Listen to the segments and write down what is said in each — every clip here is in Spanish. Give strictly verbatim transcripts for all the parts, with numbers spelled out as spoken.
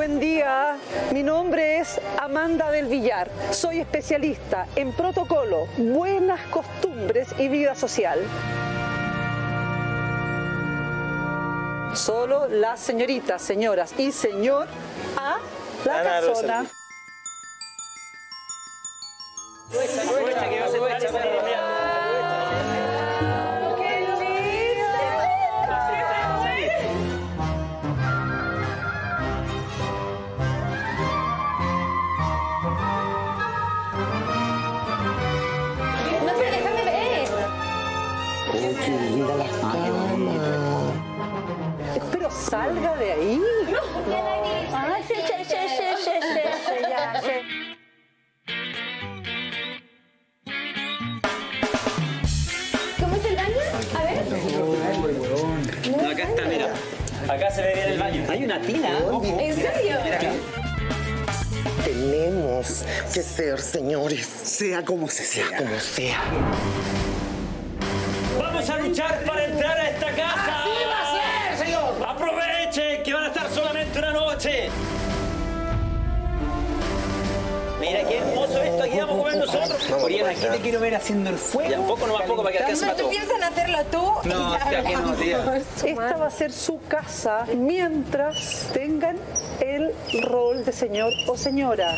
Buen día, mi nombre es Amanda del Villar, soy especialista en protocolo, buenas costumbres y vida social. Solo las señoritas, señoras y señor a la casona. Pero salga de ahí. ¿Cómo es el baño? A ver. No, acá está, mira. Acá se ve bien el baño. Hay una tina. ¿En serio? Tenemos que ser señores, sea como se sea. Sea como sea. Vamos a luchar para entrar a esta casa. ¡Así va a ser, señor! ¡Aprovechen que van a estar solamente una noche! Mira qué hermoso esto, aquí vamos a comer nosotros. No, Oriana, aquí te quiero ver haciendo el fuego. Ya, un poco nomás, poco para que alcance para todos. ¿No te piensan hacerlo tú? No, ya que no, tía. Esta va a ser su casa mientras tengan el rol de señor o señora.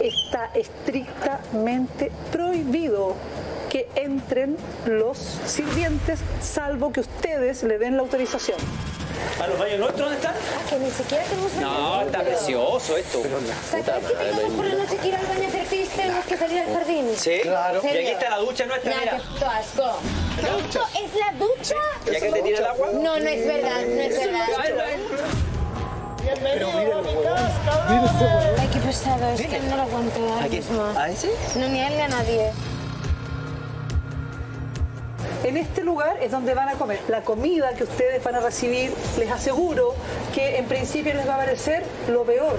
Está estrictamente prohibido que entren los sirvientes, salvo que ustedes le den la autorización. ¿A los baños nuestros dónde están? Ah, que ni siquiera tenemos... No, está precioso esto. ¿Sabes que tenemos por la noche que ir al baño a hacer pis? Tenemos que salir al jardín. Sí, claro. Y aquí está la ducha nuestra, mira. Asco. ¿Esto es la ducha? ¿Ya que te tira el agua? No, no es verdad, no es verdad. Bienvenido a mi casa, cabrones. Ay, qué pesado, es que no lo aguanto. ¿A quién? ¿A ese? No, ni a él ni a nadie. En este lugar es donde van a comer. La comida que ustedes van a recibir, les aseguro que en principio les va a parecer lo peor.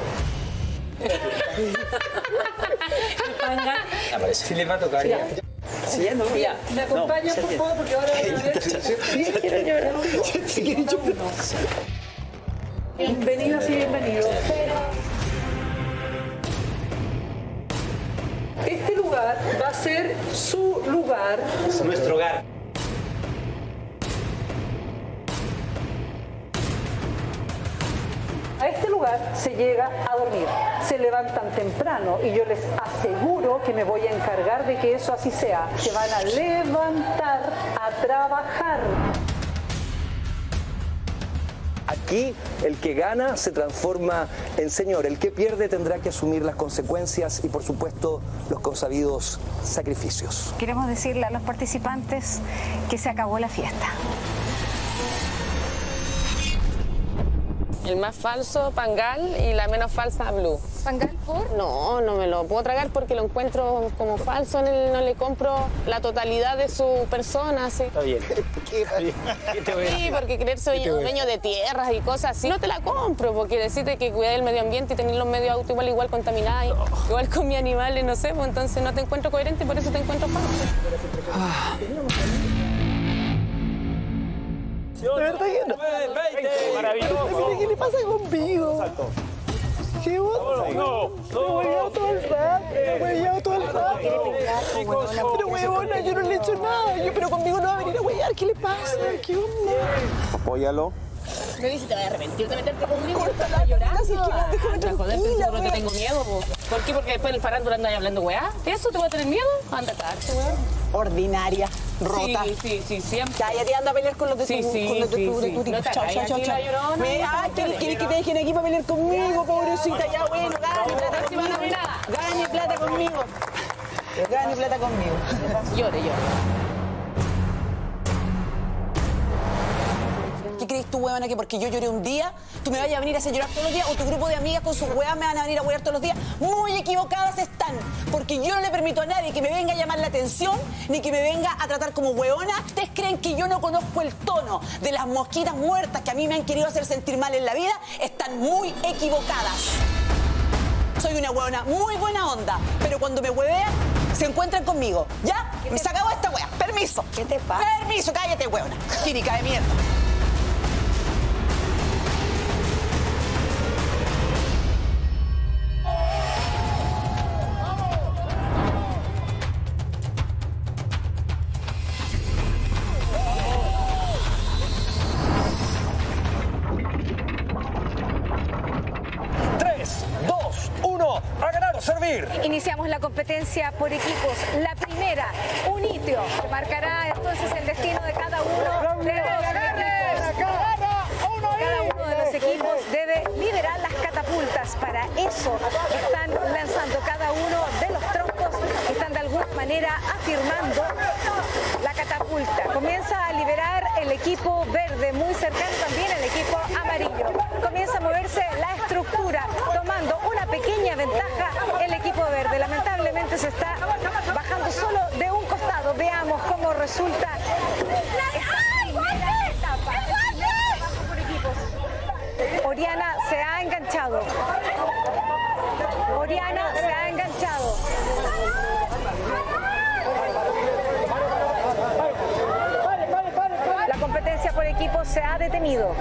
Si les va a tocar ya. Sí, no, mira. Me acompañan, por favor, porque ahora voy a llorar. Sí, quiero llorar. Bienvenidas y bienvenidos. Este lugar va a ser su lugar. Es nuestro hogar. A este lugar se llega a dormir, se levantan temprano y yo les aseguro que me voy a encargar de que eso así sea. Se van a levantar a trabajar. Aquí el que gana se transforma en señor, el que pierde tendrá que asumir las consecuencias y por supuesto los consabidos sacrificios. Queremos decirle a los participantes que se acabó la fiesta. El más falso, Pangal, y la menos falsa, Blue. ¿Pangal por? No, no me lo puedo tragar porque lo encuentro como falso, no le compro la totalidad de su persona. ¿Sí? Está bien. ¿Qué te voy a decir? Sí, porque creerse dueño de tierras y cosas así, no te la compro, porque decirte que cuidar el medio ambiente y tener los medios autos igual, igual contaminados, no. Igual con mis animales, no sé, pues entonces no te encuentro coherente y por eso te encuentro falso. Ah. De verdad que no. Maravilloso. ¿Qué le pasa conmigo? Exacto. ¿Qué onda? No, no. Me hueveaba todo el rato. Me hueveaba todo el rato. Pero huevona, yo no le he hecho nada. Yo, pero conmigo no va a venir a huevear. ¿Qué le pasa? ¿Qué onda? Apóyalo. No dices, te vas a arrepentir de meterte conmigo. Corta llorando. Si es que no, déjame tranquila. Joder, te tengo miedo. ¿Por qué? Porque después del farándula andas hablando hueá. ¿De eso te voy a tener miedo? Anda, tacho, hueón. Ordinaria, rota. Sí, sí, sí, siempre. Cállate, anda a pelear con los de tu... Sí, sí, con los de tu, sí, tu, sí. No te calles, aquí la llorona. Me, ah, ¿quieres que te dejen aquí para pelear conmigo, pobrecita? Ya, bueno, gane plata conmigo. Gane plata conmigo. Gane plata conmigo. Llore, llore. ¿Qué crees tú, huevona, que porque yo lloré un día, tú me vayas a venir a hacer llorar todos los días, o tu grupo de amigas con sus huevas me van a venir a huear todos los días? Muy equivocadas están. Porque yo no le permito a nadie que me venga a llamar la atención ni que me venga a tratar como hueona. ¿Ustedes creen que yo no conozco el tono de las mosquitas muertas que a mí me han querido hacer sentir mal en la vida? Están muy equivocadas. Soy una hueona muy buena onda, pero cuando me huevean, se encuentran conmigo. ¿Ya? Se acabó esta hueá. Permiso. ¿Qué te pasa? Permiso, cállate, hueona. Quírica de mierda. la competencia por equipos. La primera, un hito, que marcará entonces el destino de cada uno de los equipos. Cada uno de los equipos debe liberar las catapultas. Para eso están lanzando cada uno de los troncos, están de alguna manera afirmando la catapulta. Comienza a liberar el equipo verde, muy cercano también el equipo amarillo. Comienza a moverse la estructura, tomando una pequeña ventaja el equipo verde. Lamentablemente se está bajando solo de un costado. Veamos cómo resulta esta primera etapa. Oriana se ha enganchado. Oriana se ha enganchado. La competencia por equipos se ha detenido.